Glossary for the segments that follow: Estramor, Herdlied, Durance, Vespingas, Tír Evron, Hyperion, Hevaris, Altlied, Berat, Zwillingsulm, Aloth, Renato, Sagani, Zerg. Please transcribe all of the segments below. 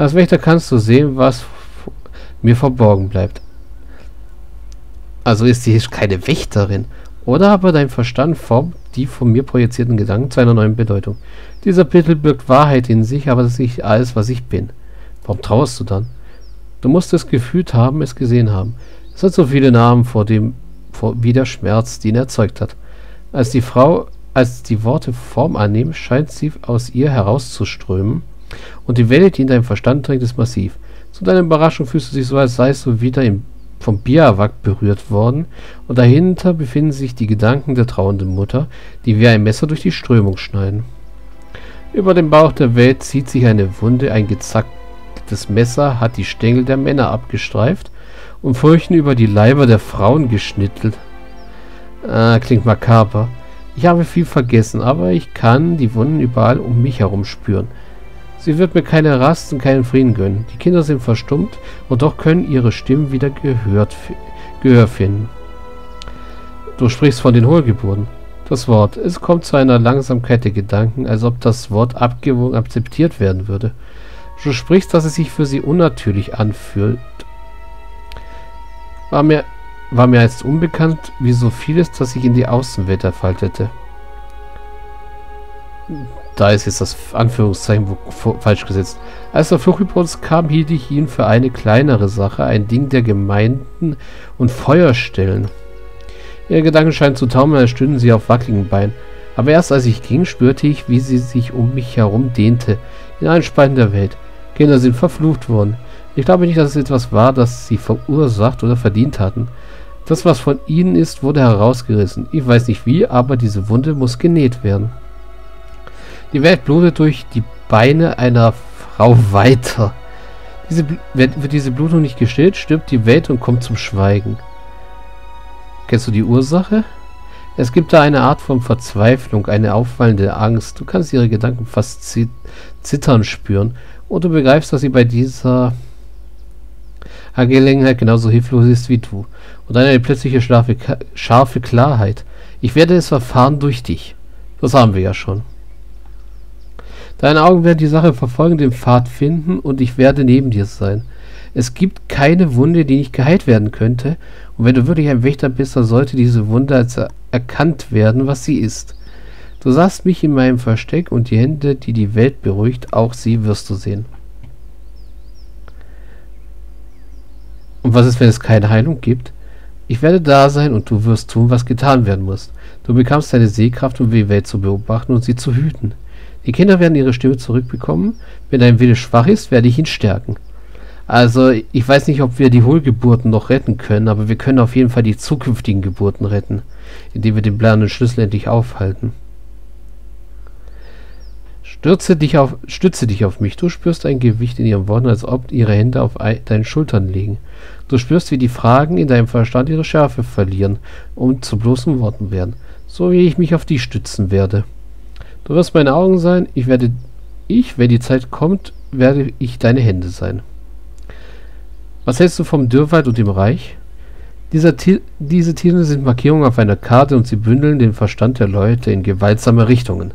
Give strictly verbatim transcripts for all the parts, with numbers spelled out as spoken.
Als Wächter kannst du sehen, was mir verborgen bleibt. Also ist sie keine Wächterin. Oder aber dein Verstand formt die von mir projizierten Gedanken zu einer neuen Bedeutung. Dieser Titel birgt Wahrheit in sich, aber das ist nicht alles, was ich bin. Warum trauerst du dann? Du musst es gefühlt haben, es gesehen haben. Es hat so viele Namen vor dem, vor, wie der Schmerz, den er erzeugt hat. Als die Frau, als die Worte Form annehmen, scheint sie aus ihr herauszuströmen. Und die Welle, die in deinem Verstand trägt, ist massiv. Zu deiner Überraschung fühlst du dich so, als seist du wieder im vom Biawak berührt worden, und dahinter befinden sich die Gedanken der trauernden Mutter, die wie ein Messer durch die Strömung schneiden. Über dem Bauch der Welt zieht sich eine Wunde, ein gezacktes Messer hat die Stängel der Männer abgestreift und Furchen über die Leiber der Frauen geschnittelt. Ah, klingt makaber. Ich habe viel vergessen, aber ich kann die Wunden überall um mich herum spüren. Sie wird mir keine Rast und keinen Frieden gönnen. Die Kinder sind verstummt und doch können ihre Stimmen wieder gehört, Gehör finden. Du sprichst von den Hohlgeburten. Das Wort. Es kommt zu einer Langsamkeit der Gedanken, als ob das Wort abgewogen akzeptiert werden würde. Du sprichst, dass es sich für sie unnatürlich anfühlt. War mir, war mir jetzt unbekannt, wie so vieles, das sich in die Außenwelt entfaltete. Da ist jetzt das Anführungszeichen falsch gesetzt. Als der Fluch über uns kam, hielt ich ihn für eine kleinere Sache, ein Ding der Gemeinden und Feuerstellen. Ihre Gedanken scheinen zu taumeln, als stünden sie auf wackeligen Beinen. Aber erst als ich ging, spürte ich, wie sie sich um mich herum dehnte, in allen Spalten der Welt. Kinder sind verflucht worden. Ich glaube nicht, dass es etwas war, das sie verursacht oder verdient hatten. Das, was von ihnen ist, wurde herausgerissen. Ich weiß nicht wie, aber diese Wunde muss genäht werden. Die Welt blutet durch die Beine einer Frau weiter. Diese, wird diese Blutung nicht gestillt, stirbt die Welt und kommt zum Schweigen. Kennst du die Ursache? Es gibt da eine Art von Verzweiflung, eine aufwallende Angst. Du kannst ihre Gedanken fast zit zittern spüren. Und du begreifst, dass sie bei dieser Angelegenheit genauso hilflos ist wie du. Und eine plötzliche scharfe, scharfe Klarheit. Ich werde es erfahren durch dich. Das haben wir ja schon. Deine Augen werden die Sache verfolgen, den Pfad finden, und ich werde neben dir sein. Es gibt keine Wunde, die nicht geheilt werden könnte, und wenn du wirklich ein Wächter bist, dann sollte diese Wunde als er erkannt werden, was sie ist. Du sahst mich in meinem Versteck, und die Hände, die die Welt beruhigt, auch sie wirst du sehen. Und was ist, wenn es keine Heilung gibt? Ich werde da sein, und du wirst tun, was getan werden muss. Du bekamst deine Sehkraft, um die Welt zu beobachten und sie zu hüten. Die Kinder werden ihre Stimme zurückbekommen. Wenn dein Wille schwach ist, werde ich ihn stärken. Also, ich weiß nicht, ob wir die Hohlgeburten noch retten können, aber wir können auf jeden Fall die zukünftigen Geburten retten, indem wir den bleiernen Schlüssel endlich aufhalten. Stürze dich auf, stütze dich auf mich. Du spürst ein Gewicht in ihren Worten, als ob ihre Hände auf deinen Schultern liegen. Du spürst, wie die Fragen in deinem Verstand ihre Schärfe verlieren und zu bloßen Worten werden. So wie ich mich auf dich stützen werde. Du wirst meine Augen sein, ich werde, ich, wenn die Zeit kommt, werde ich deine Hände sein. Was hältst du vom Dürrwald und dem Reich? Dieser, diese Tiere sind Markierungen auf einer Karte und sie bündeln den Verstand der Leute in gewaltsame Richtungen.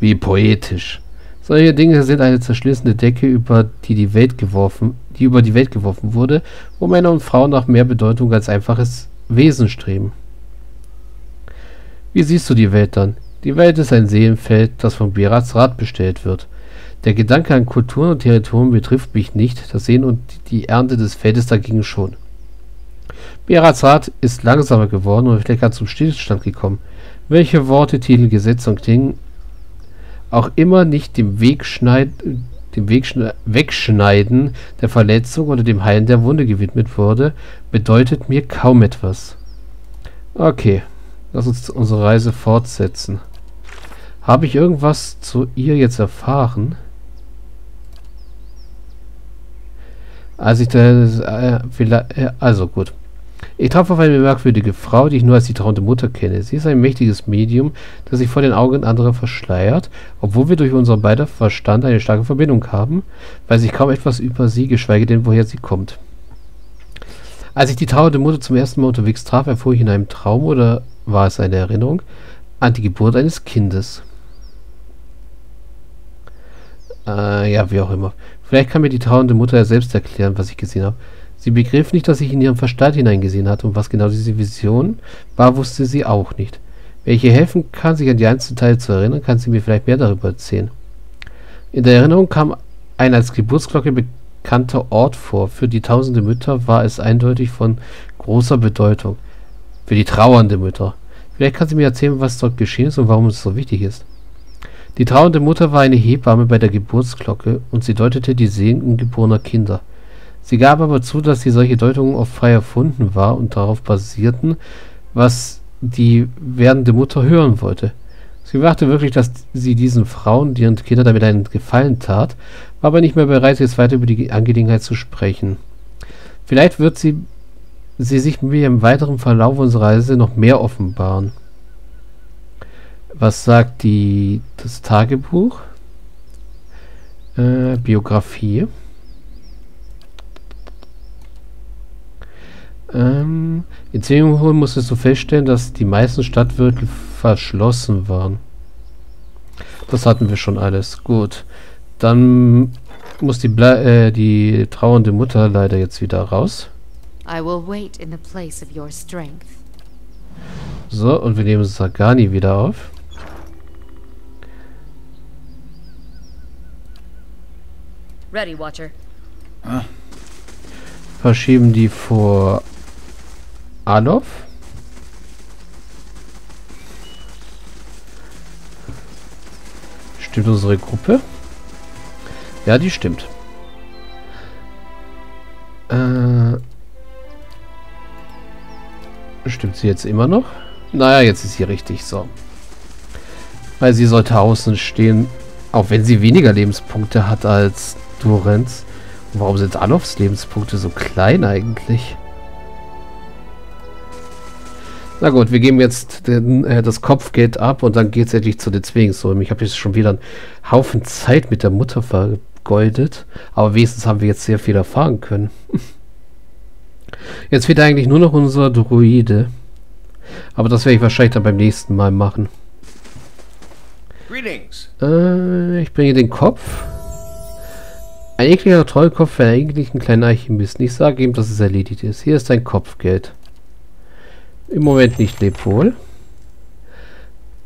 Wie poetisch. Solche Dinge sind eine zerschlissene Decke, über die die Welt geworfen, die über die Welt geworfen wurde, wo Männer und Frauen nach mehr Bedeutung als einfaches Wesen streben. Wie siehst du die Welt dann? Die Welt ist ein Seelenfeld, das von Berats Rat bestellt wird. Der Gedanke an Kulturen und Territorien betrifft mich nicht, das Sehen und die Ernte des Feldes dagegen schon. Berats Rat ist langsamer geworden und lecker zum Stillstand gekommen. Welche Worte, Titel, Gesetze und Klingen auch immer nicht dem Weg, schneid, dem Weg wegschneiden der Verletzung oder dem Heilen der Wunde gewidmet wurde, bedeutet mir kaum etwas. Okay, lass uns unsere Reise fortsetzen. Habe ich irgendwas zu ihr jetzt erfahren? Als ich das, äh, vielleicht, äh, also gut. Ich traf auf eine merkwürdige Frau, die ich nur als die trauernde Mutter kenne. Sie ist ein mächtiges Medium, das sich vor den Augen anderer verschleiert, obwohl wir durch unseren beider Verstand eine starke Verbindung haben, weiß ich kaum etwas über sie, geschweige denn, woher sie kommt. Als ich die trauernde Mutter zum ersten Mal unterwegs traf, erfuhr ich in einem Traum, oder war es eine Erinnerung, an die Geburt eines Kindes. Äh, ja, wie auch immer. Vielleicht kann mir die trauernde Mutter ja selbst erklären, was ich gesehen habe. Sie begriff nicht, dass ich in ihren Verstand hineingesehen hatte, und was genau diese Vision war, wusste sie auch nicht. Wenn ich ihr helfen kann, sich an die einzelnen Teile zu erinnern, kann sie mir vielleicht mehr darüber erzählen. In der Erinnerung kam ein als Geburtsglocke bekannter Ort vor. Für die tausende Mütter war es eindeutig von großer Bedeutung. Für die trauernde Mütter. Vielleicht kann sie mir erzählen, was dort geschehen ist und warum es so wichtig ist. Die trauernde Mutter war eine Hebamme bei der Geburtsglocke, und sie deutete die Seelen ungeborener Kinder. Sie gab aber zu, dass sie solche Deutungen oft frei erfunden war und darauf basierten, was die werdende Mutter hören wollte. Sie dachte wirklich, dass sie diesen Frauen, deren Kinder damit einen Gefallen tat, war aber nicht mehr bereit, jetzt weiter über die Angelegenheit zu sprechen. Vielleicht wird sie, sie sich mir im weiteren Verlauf unserer Reise noch mehr offenbaren. Was sagt die das Tagebuch? Äh, Biografie. Ähm, in Zwingenholen musstest du feststellen, dass die meisten Stadtviertel verschlossen waren. Das hatten wir schon alles. Gut. Dann muss die, Bla äh, die trauernde Mutter leider jetzt wieder raus. I will wait in the place of your strength. So, und wir nehmen Sagani wieder auf. Ready, Watcher. Ah. Verschieben die vor Aloth. Stimmt unsere Gruppe? Ja, die stimmt. Äh, stimmt sie jetzt immer noch? Naja, jetzt ist sie richtig, so. Weil sie sollte außen stehen, auch wenn sie weniger Lebenspunkte hat als Durance. Warum sind Aloths Lebenspunkte so klein eigentlich? Na gut, wir geben jetzt den, äh, das Kopfgeld ab, und dann geht es endlich zu den Zwillingsrömen. Ich habe jetzt schon wieder einen Haufen Zeit mit der Mutter vergoldet, aber wenigstens haben wir jetzt sehr viel erfahren können. Jetzt fehlt eigentlich nur noch unser Druide, aber das werde ich wahrscheinlich dann beim nächsten Mal machen. Äh, ich bringe den Kopf. Ein ekliger Trollkopf für einen eigentlichen kleinen Alchemisten. Ich sage ihm, dass es erledigt ist. Hier ist dein Kopfgeld. Im Moment nicht, leb wohl.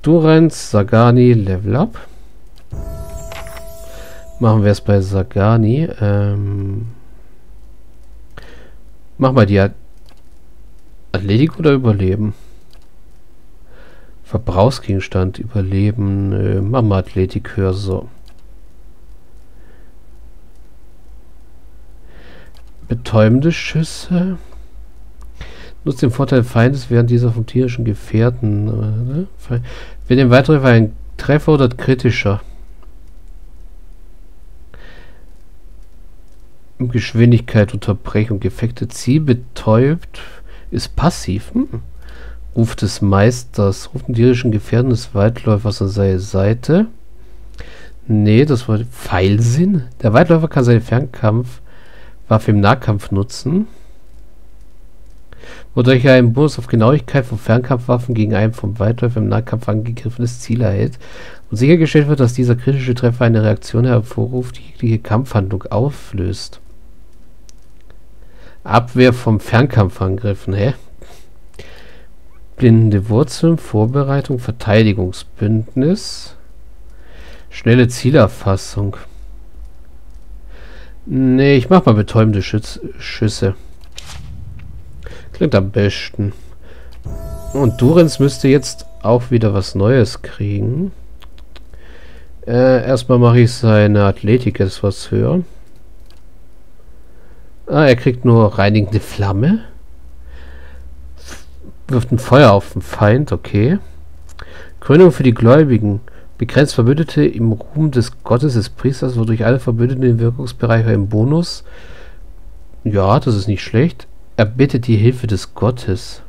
Durance, Sagani, Level Up. Machen wir es bei Sagani. Ähm, mach mal die Erledigen oder Überleben? Verbrauchsgegenstand, Überleben. Äh, mach mal Athletik höher, so. Betäubende Schüsse. Nutzt den Vorteil Feindes während dieser vom tierischen Gefährten. Äh, Wenn im Weiteren ein Treffer oder kritischer. Geschwindigkeit, Unterbrechung, Effekte. Ziel betäubt ist passiv. Hm. Ruf des Meisters. Ruf den tierischen Gefährten des Waldläufers an seine Seite. Nee, das war Pfeilsinn. Der Waldläufer kann seinen Fernkampf Waffe im Nahkampf nutzen, wodurch er einen Bonus auf Genauigkeit von Fernkampfwaffen gegen einen vom Weitläufer im Nahkampf angegriffenes Ziel erhält und sichergestellt wird, dass dieser kritische Treffer eine Reaktion hervorruft, die jegliche Kampfhandlung auflöst. Abwehr vom Fernkampfangriffen, hä? Blindende Wurzeln, Vorbereitung, Verteidigungsbündnis, schnelle Zielerfassung. Nee, ich mach mal betäubende Schütz Schüsse. Klingt am besten. Und Durance müsste jetzt auch wieder was Neues kriegen. Äh, erstmal mache ich seine Athletik etwas höher. Ah, er kriegt nur reinigende Flamme. Wirft ein Feuer auf den Feind, okay. Krönung für die Gläubigen. Begrenzt Verbündete im Ruhm des Gottes des Priesters, wodurch alle Verbündeten den Wirkungsbereich im Bonus. Ja, das ist nicht schlecht. Er bittet die Hilfe des Gottes.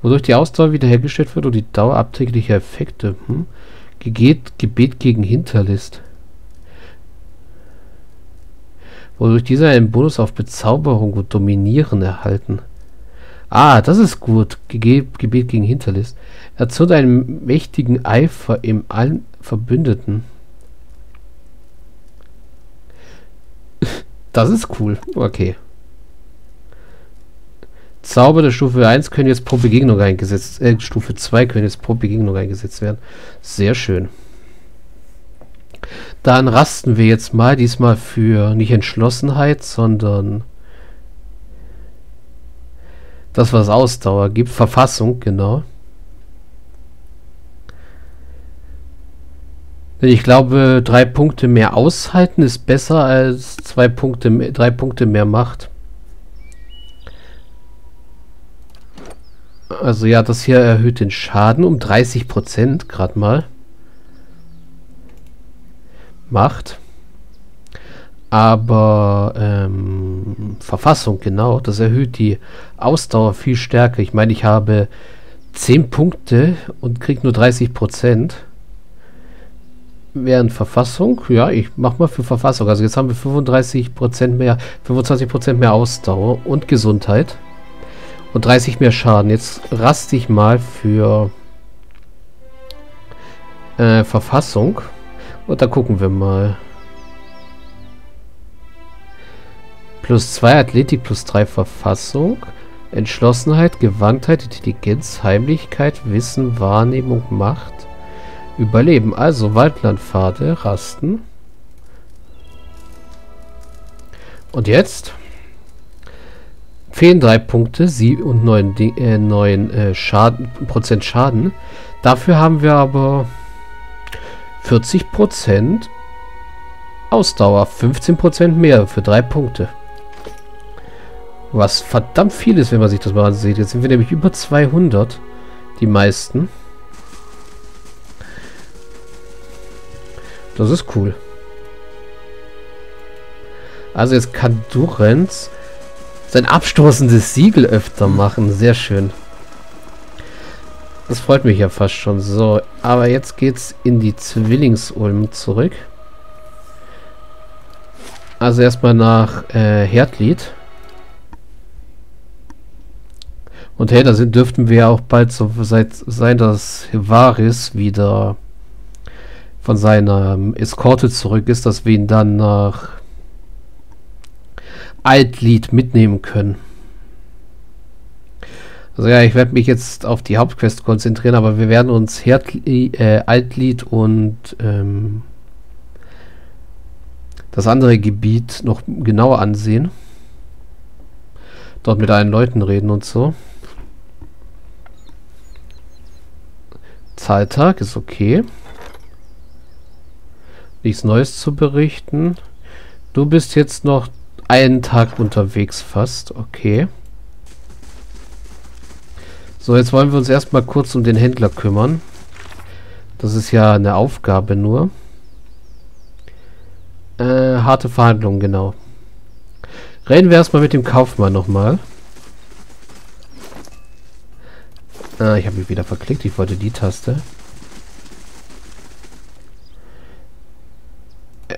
Wodurch die Ausdauer wiederhergestellt wird und die Dauer abträglicher Effekte. Hm? Gebet, Gebet gegen Hinterlist. Wodurch diese einen Bonus auf Bezauberung und Dominieren erhalten. Ah, das ist gut. Ge- Gebet gegen Hinterlist. Erzürnt einen mächtigen Eifer im allen Verbündeten. Das ist cool. Okay. Zauber der Stufe eins können jetzt pro Begegnung eingesetzt werden. Äh, Stufe zwei können jetzt pro Begegnung eingesetzt werden. Sehr schön. Dann rasten wir jetzt mal. Diesmal für nicht Entschlossenheit, sondern das, was Ausdauer gibt. Verfassung, genau. Ich glaube, drei Punkte mehr aushalten ist besser als zwei Punkte, drei Punkte mehr Macht. Also ja, das hier erhöht den Schaden um dreißig Prozent gerade mal. Macht. Aber ähm, Verfassung, genau. Das erhöht die Ausdauer viel stärker. Ich meine, ich habe zehn Punkte und kriege nur dreißig Prozent. Während Verfassung, ja, ich mach mal für Verfassung. Also jetzt haben wir fünfunddreißig Prozent mehr, fünfundzwanzig Prozent mehr Ausdauer und Gesundheit. Und dreißig mehr Schaden. Jetzt raste ich mal für äh, Verfassung. Und da gucken wir mal. Plus zwei Athletik, plus drei Verfassung. Entschlossenheit, Gewandtheit, Intelligenz, Heimlichkeit, Wissen, Wahrnehmung, Macht, Überleben. Also Waldlandpfade, rasten. Und jetzt fehlen drei Punkte, sieben und neun, äh, neun äh, Schaden, Prozent Schaden. Dafür haben wir aber vierzig Prozent Ausdauer, fünfzehn Prozent mehr für drei Punkte. Was verdammt viel ist, wenn man sich das mal ansieht. Jetzt sind wir nämlich über zweihundert, die meisten. Das ist cool. Also jetzt kann Durance sein abstoßendes Siegel öfter machen. Sehr schön. Das freut mich ja fast schon. So, aber jetzt geht's in die Zwillingsulm zurück. Also erstmal nach äh, Herdlied. Und hey, da sind, dürften wir ja auch bald so seit, sein, dass Hevaris wieder von seiner Eskorte zurück ist, dass wir ihn dann nach Altlied mitnehmen können. Also ja, ich werde mich jetzt auf die Hauptquest konzentrieren, aber wir werden uns Herdli äh, Altlied und ähm, das andere Gebiet noch genauer ansehen. Dort mit allen Leuten reden und so. Zahltag ist okay. Nichts Neues zu berichten. Du bist jetzt noch einen Tag unterwegs fast. Okay. So, jetzt wollen wir uns erstmal kurz um den Händler kümmern. Das ist ja eine Aufgabe nur. Äh, harte Verhandlungen, genau. Reden wir erstmal mit dem Kaufmann nochmal. Ah, ich habe mich wieder verklickt. Ich wollte die Taste.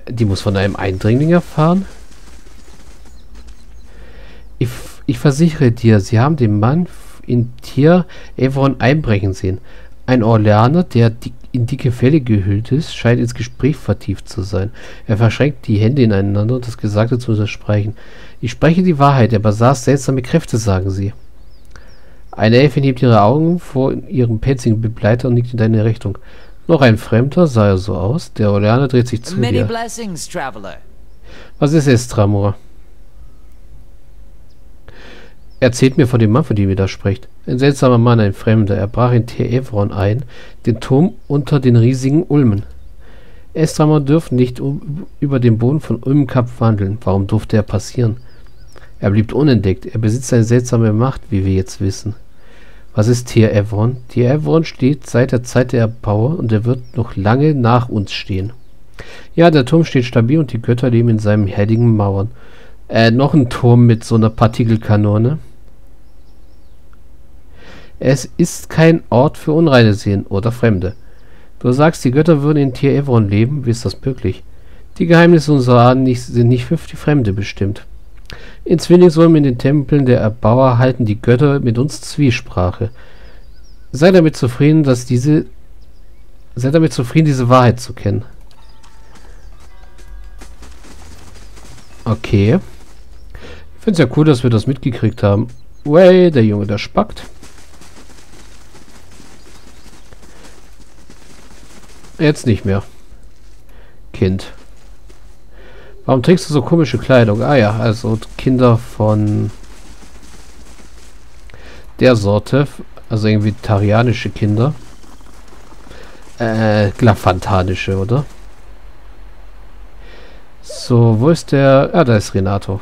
Die muss von einem Eindringling erfahren. Ich, ich versichere dir, sie haben den Mann in Tír Evron einbrechen sehen. Ein Orleaner, der die, in dicke Felle gehüllt ist, scheint ins Gespräch vertieft zu sein. Er verschränkt die Hände ineinander, um das Gesagte zu unterstreichen. Ich spreche die Wahrheit, er besaß seltsame Kräfte, sagen sie. Eine Elfin hebt ihre Augen vor ihrem pelzigen Begleiter und nickt in deine Richtung. Noch ein Fremder, sah er so aus. Der Orleaner dreht sich zu dir. Was ist Estramor? Erzählt mir von dem Mann, von dem ihr da sprecht. Ein seltsamer Mann, ein Fremder. Er brach in Tír Evron ein, den Turm unter den riesigen Ulmen. Estramor dürfen nicht um, über den Boden von Ulmenkap wandeln. Warum durfte er passieren? Er blieb unentdeckt. Er besitzt eine seltsame Macht, wie wir jetzt wissen. Was ist Tír Evron? Tír Evron steht seit der Zeit der Erbauer und er wird noch lange nach uns stehen. Ja, der Turm steht stabil und die Götter leben in seinen heiligen Mauern. Äh, noch ein Turm mit so einer Partikelkanone. Es ist kein Ort für unreine Seelen oder Fremde. Du sagst, die Götter würden in Tír Evron leben. Wie ist das möglich? Die Geheimnisse unserer Ahnen sind nicht für die Fremde bestimmt. In Zwillingsulm in den Tempeln der Erbauer halten die Götter mit uns Zwiesprache. Sei damit zufrieden, dass diese... Sei damit zufrieden, diese Wahrheit zu kennen. Okay. Ich finde es ja cool, dass wir das mitgekriegt haben. Way, der Junge, der spackt. Jetzt nicht mehr. Kind. Warum trägst du so komische Kleidung? Ah ja, also Kinder von der Sorte. Also irgendwie tarianische Kinder. Äh, glafantanische, oder? So, wo ist der... Ah, da ist Renato.